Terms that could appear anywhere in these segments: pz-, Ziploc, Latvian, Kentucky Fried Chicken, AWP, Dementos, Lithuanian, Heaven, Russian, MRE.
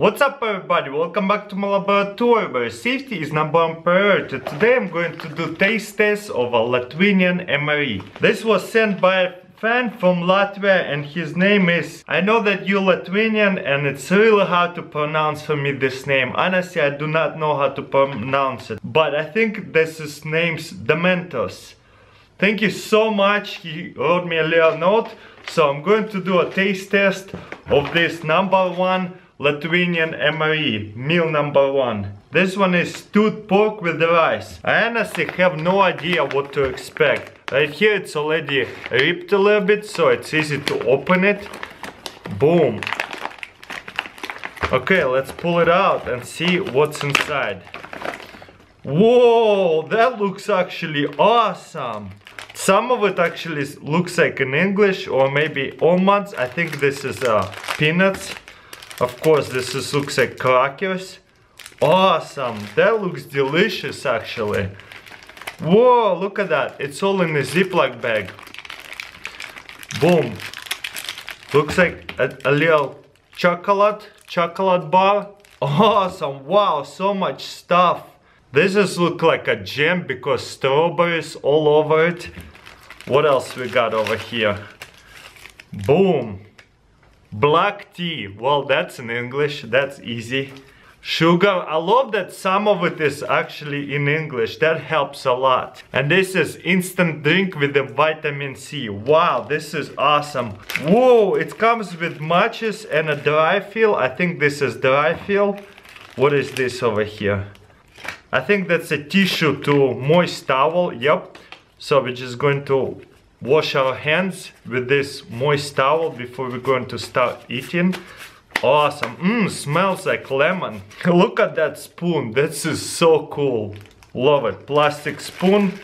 What's up everybody, welcome back to my laboratory where safety is number one priority. Today I'm going to do taste test of a Lithuanian MRE. This was sent by a fan from Latvia and his name is... I know that you're Lithuanian and it's really hard to pronounce for me this name. Honestly, I do not know how to pronounce it. But I think this is name's Dementos. Thank you so much, he wrote me a little note. So I'm going to do a taste test of this number one Lithuanian MRE, meal number one. This one is stewed pork with the rice. I honestly have no idea what to expect. Right here it's already ripped a little bit, so it's easy to open it. Boom. Okay, let's pull it out and see what's inside. Whoa, that looks actually awesome. Some of it actually looks like in English or maybe almonds. I think this is peanuts. Of course, this is, looks like crackers. Awesome, that looks delicious actually. Whoa, look at that. It's all in a Ziploc bag. Boom. Looks like a little chocolate bar. Awesome, wow, so much stuff. This is look like a gem because strawberries all over it. What else we got over here? Boom. Black tea. Well, that's in English. That's easy. Sugar. I love that some of it is actually in English. That helps a lot. And this is instant drink with the vitamin C. Wow, this is awesome. Whoa, it comes with matches and a dry fill. I think this is dry fill. What is this over here? I think that's a tissue to moist towel, yep. So we're just going to wash our hands with this moist towel before we're going to start eating. Awesome, smells like lemon. Look at that spoon, this is so cool. Love it, plastic spoon,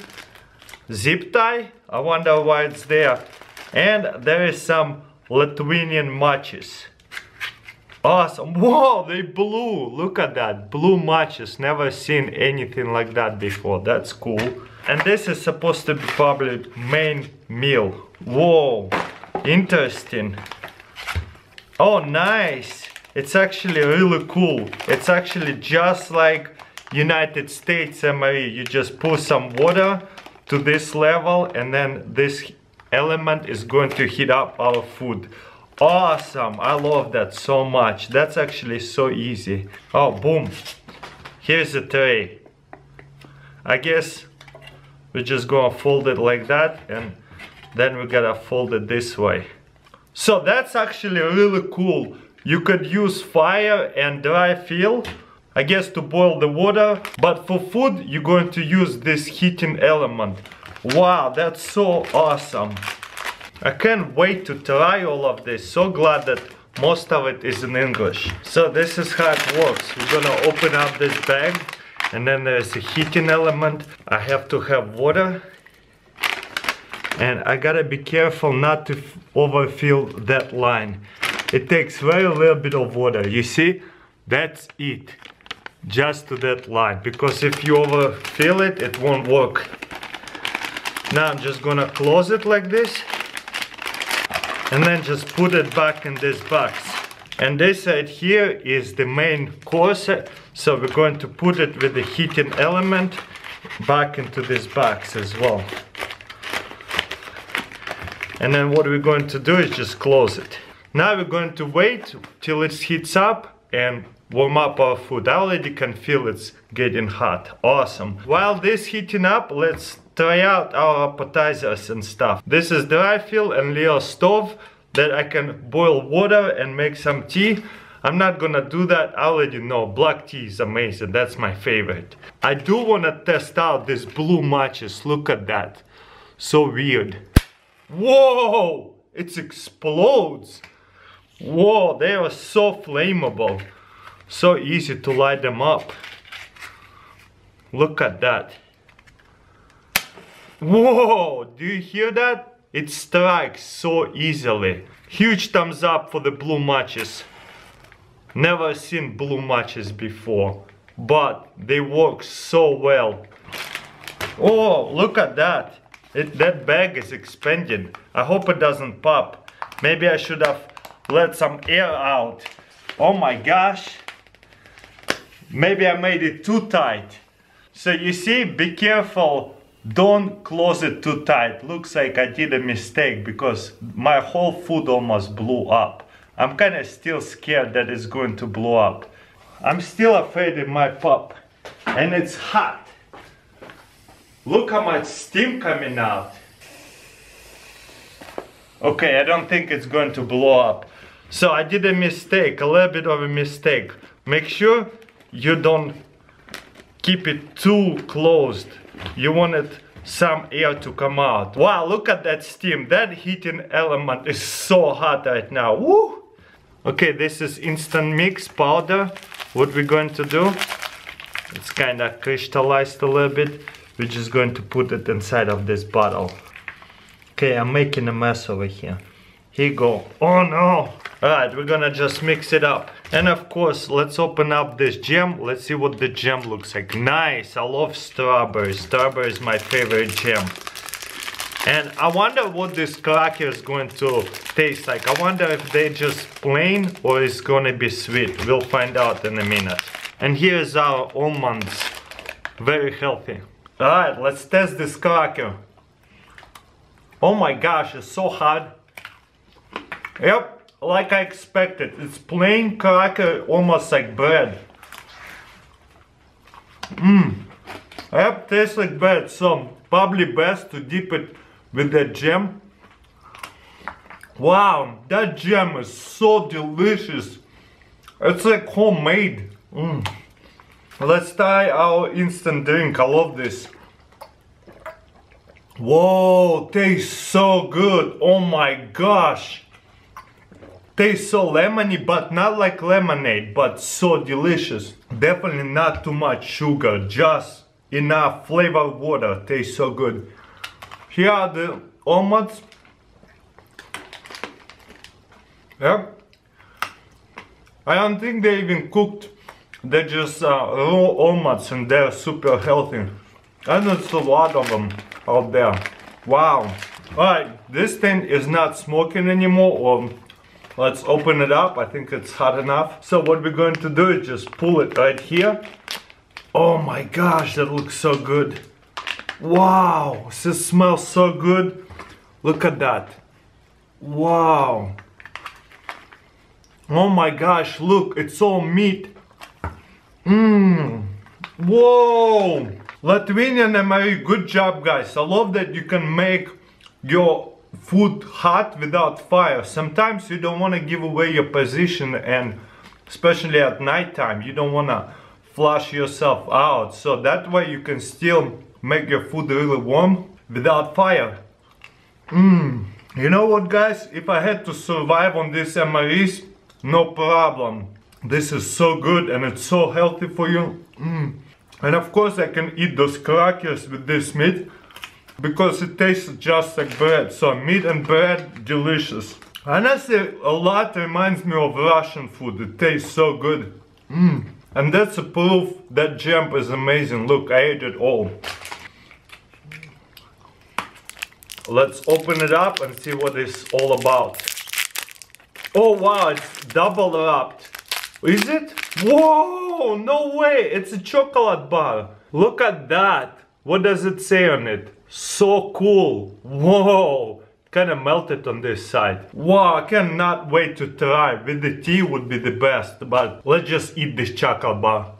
zip tie, I wonder why it's there. And there is some Lithuanian matches. Awesome, whoa, they blew, look at that, blue matches, never seen anything like that before, that's cool. And this is supposed to be probably main meal. Whoa, interesting. Oh, nice, it's actually really cool. It's actually just like United States MRE, you just pour some water to this level and then this element is going to heat up our food. Awesome, I love that so much. That's actually so easy. Oh, boom. Here's a tray. I guess we're just gonna fold it like that and then we gotta fold it this way. So that's actually really cool. You could use fire and dry fill, I guess, to boil the water. But for food, you're going to use this heating element. Wow, that's so awesome. I can't wait to try all of this, so glad that most of it is in English. So this is how it works, we're gonna open up this bag and then there's a heating element. I have to have water and I gotta be careful not to overfill that line. It takes very little bit of water, you see? That's it, just to that line, because if you overfill it, it won't work. Now I'm just gonna close it like this. And then just put it back in this box. And this right here is the main course. So we're going to put it with the heating element back into this box as well. And then what we're going to do is just close it. Now we're going to wait till it heats up and warm up our food. I already can feel it's getting hot. Awesome. While this heating up, let's try out our appetizers and stuff. This is dry fill and little stove that I can boil water and make some tea. I'm not gonna do that, I already know. Black tea is amazing, that's my favorite. I do wanna test out these blue matches, look at that. So weird. Whoa, it explodes. Whoa, they are so flammable. So easy to light them up. Look at that. Whoa, do you hear that? It strikes so easily. Huge thumbs up for the blue matches. Never seen blue matches before, but they work so well. Oh, look at that. That bag is expanding. I hope it doesn't pop. Maybe I should have let some air out. Oh my gosh. Maybe I made it too tight. So you see, be careful, don't close it too tight. Looks like I did a mistake because my whole foot almost blew up. I'm kind of still scared that it's going to blow up. I'm still afraid of my pup. And it's hot. Look how much steam coming out. Okay, I don't think it's going to blow up. So I did a mistake, a little bit of a mistake. Make sure you don't keep it too closed. You wanted some air to come out. Wow, look at that steam. That heating element is so hot right now. Woo! Okay, this is instant mix powder. What we're going to do, it's kind of crystallized a little bit. We're just going to put it inside of this bottle. Okay, I'm making a mess over here. Here you go. Oh no! Alright, we're gonna just mix it up. And of course, let's open up this jam. Let's see what the jam looks like. Nice! I love strawberries. Strawberry is my favorite jam. And I wonder what this cracker is going to taste like. I wonder if they're just plain or it's gonna be sweet. We'll find out in a minute. And here is our almonds. Very healthy. Alright, let's test this cracker. Oh my gosh, it's so hard. Yep, like I expected. It's plain cracker, almost like bread. Yep, tastes like bread, so probably best to dip it with that jam. Wow, that jam is so delicious. It's like homemade. Let's try our instant drink. I love this. Whoa, tastes so good. Oh my gosh. Tastes so lemony, but not like lemonade, but so delicious. Definitely not too much sugar, just enough flavored water. Tastes so good. Here are the almonds. Yep. I don't think they even cooked. They're just raw almonds and they're super healthy. And it's a lot of them out there. Wow. Alright, this thing is not smoking anymore. Let's open it up. I think it's hot enough. So what we're going to do is just pull it right here. Oh my gosh, that looks so good. Wow, this smells so good. Look at that. Wow. Oh my gosh, look, it's all meat. Whoa! Latvian and Marie, good job guys. I love that you can make your food hot without fire. Sometimes you don't want to give away your position, and especially at nighttime, you don't want to flush yourself out. So that way you can still make your food really warm without fire. You know what guys, if I had to survive on this MREs, no problem. This is so good and it's so healthy for you. And of course I can eat those crackers with this meat because it tastes just like bread. So meat and bread, delicious. Honestly, a lot reminds me of Russian food. It tastes so good. And that's a proof that jam is amazing. Look, I ate it all. Let's open it up and see what it's all about. Oh wow, it's double wrapped. Is it? Whoa, no way, it's a chocolate bar. Look at that. What does it say on it? So cool. Whoa, kind of melted on this side. Wow, I cannot wait to try. With the tea would be the best, but let's just eat this chocolate bar.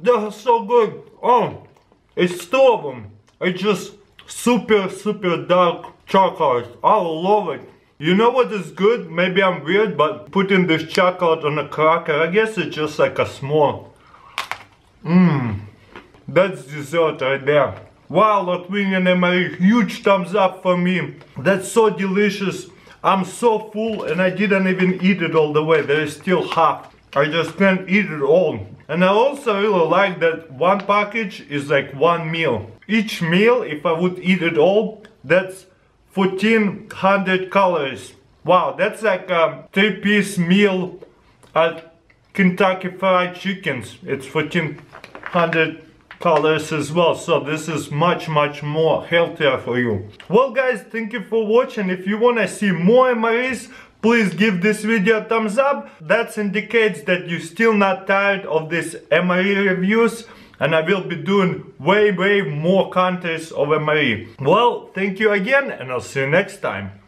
They're so good. Oh, it's two of them. It's just super, super dark chocolate. I love it. You know what is good? Maybe I'm weird, but putting this chocolate on a cracker, I guess it's just like a small. That's dessert right there. Wow, Latvian and Marie, huge thumbs up for me. That's so delicious. I'm so full and I didn't even eat it all the way. There is still half. I just can't eat it all. And I also really like that one package is like one meal. Each meal, if I would eat it all, that's 1,400 calories. Wow, that's like a 3-piece meal at Kentucky Fried Chickens. It's 1,400 calories as well. So this is much, much more healthier for you. Well guys, thank you for watching. If you want to see more MREs, Please give this video a thumbs up. That indicates that you're still not tired of these MRE reviews, and I will be doing way more countries of MRE. Well, thank you again, and I'll see you next time.